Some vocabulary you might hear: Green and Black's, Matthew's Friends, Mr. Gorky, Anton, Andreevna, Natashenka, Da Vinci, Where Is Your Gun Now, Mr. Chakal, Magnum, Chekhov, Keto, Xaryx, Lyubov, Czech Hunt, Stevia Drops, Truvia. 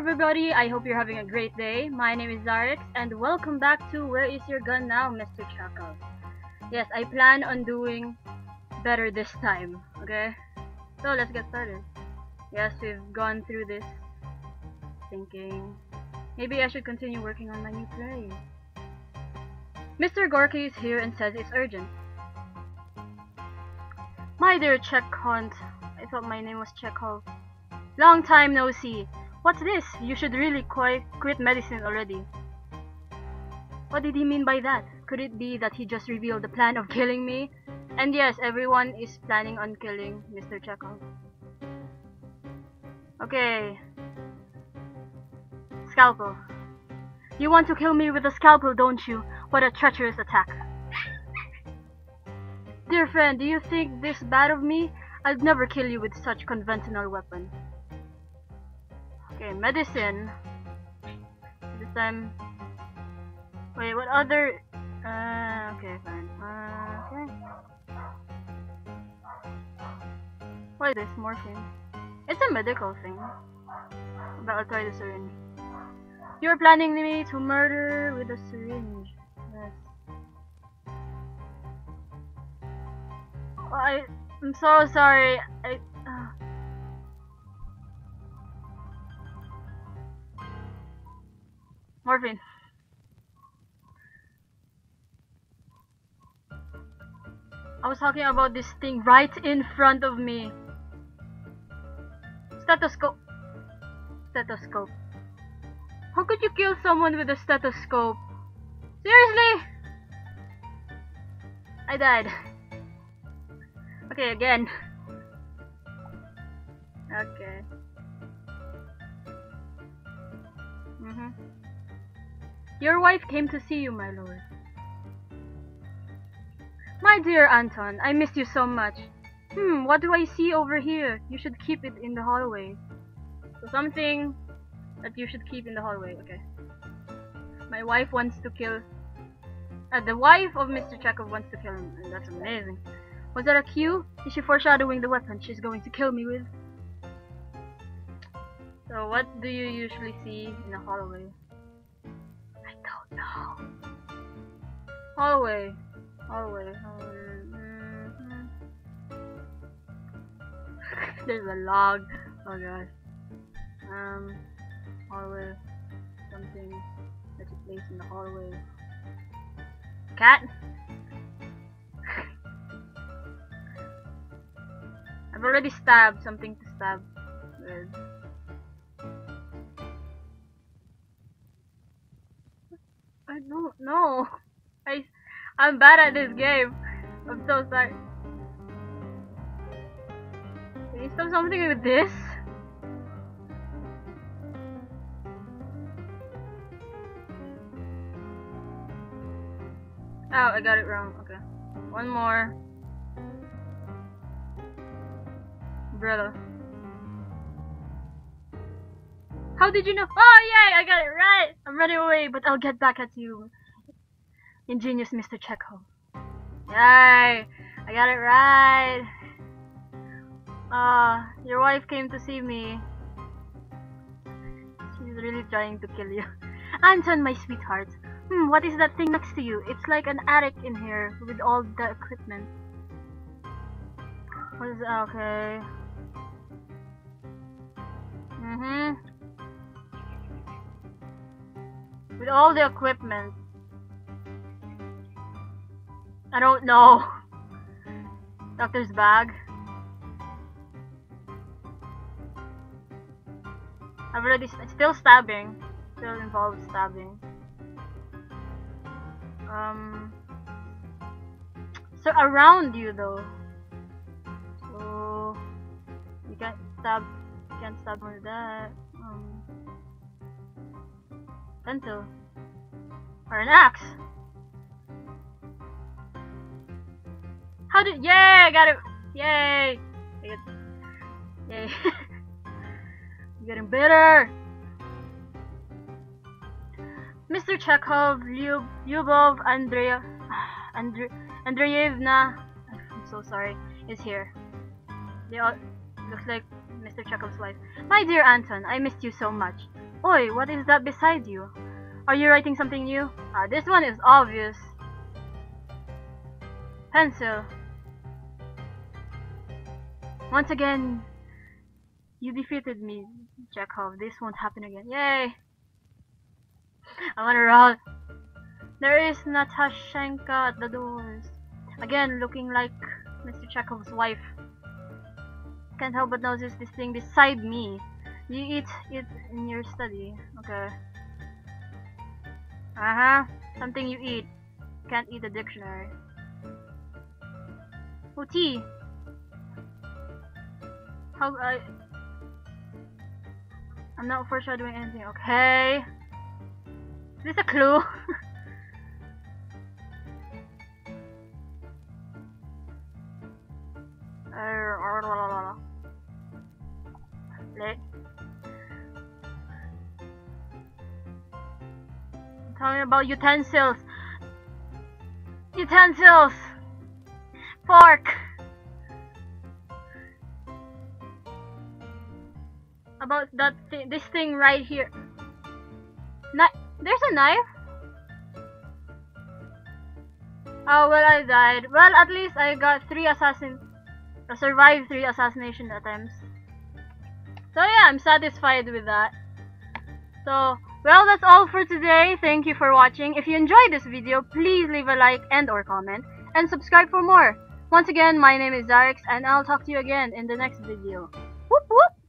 everybody, I hope you're having a great day. My name is Xaryx, and welcome back to Where Is Your Gun Now, Mr. Chakal. Yes, I plan on doing better this time, okay? So let's get started. Yes, we've gone through this thinking. Maybe I should continue working on my new play. Mr. Gorky is here and says it's urgent. My dear Czech Hunt, I thought my name was Chekhov. Long time no see. What's this? You should really quit medicine already. What did he mean by that? Could it be that he just revealed the plan of killing me? And yes, everyone is planning on killing Mr. Chakal. Okay. Scalpel. You want to kill me with a scalpel, don't you? What a treacherous attack. Dear friend, do you think this bad of me? I'd never kill you with such conventional weapon. Okay, medicine. This time... Wait, what other... okay, fine. Okay. What is this? Morphine. It's a medical thing. But I'll try the syringe. You're planning me to murder with a syringe. Yes. Oh, I'm so sorry. Morphine. I was talking about this thing right in front of me. Stethoscope. Stethoscope. How could you kill someone with a stethoscope? Seriously? I died. Okay, again. Okay. Your wife came to see you, my lord. My dear Anton, I missed you so much. What do I see over here? You should keep it in the hallway. So something that you should keep in the hallway, okay. My wife wants to kill... the wife of Mr. Chakal wants to kill him. That's amazing. Was that a cue? Is she foreshadowing the weapon she's going to kill me with? So what do you usually see in a hallway? I don't know. Hallway. Hallway. Hallway. There's a log. Oh gosh. Hallway. Something that you place in the hallway. Cat? I've already stabbed something to stab with. I don't know. I'm bad at this game. I'm so sorry. Can you stab something with this? Oh, I got it wrong. Okay. One more. Umbrella. How did you know? Oh yay! I got it right! I'm running away, but I'll get back at you. Ingenious Mr. Chekhov. Yay! I got it right! Your wife came to see me. She's really trying to kill you. Anton, my sweetheart. What is that thing next to you? It's like an attic in here with all the equipment. What is that? Okay. With all the equipment. I don't know. Doctor's bag. I've already still stabbing. Still involved stabbing. So around you though. So you can't stab. Can't stab with that. Pencil. Or an axe. How did? Yay! I got it. Yay! Yay! I'm getting better. Mr. Chekhov, Lyubov, Andreevna. I'm so sorry. Is here. They all looks like Mr. Chekhov's wife. My dear Anton, I missed you so much. Oi, what is that beside you? Are you writing something new? This one is obvious. Pencil. Once again, you defeated me, Chekhov. This won't happen again. Yay! I wanna roll. There is Natashenka at the doors. Again, looking like Mr. Chekhov's wife. Can't help but notice this thing beside me. You eat it in your study. Okay. Something you eat. Can't eat a dictionary. Oh, tea! I'm not foreshadowing anything. Okay. Is this a clue? Tell me about utensils. Utensils. Fork. About that thing. This thing right here. There's a knife? Oh, well, I died. Well, at least I got survived 3 assassination attempts. So yeah, I'm satisfied with that. So, well, that's all for today. Thank you for watching. If you enjoyed this video, please leave a like and/or comment, and subscribe for more. Once again, my name is Xaryx, and I'll talk to you again in the next video. Whoop whoop!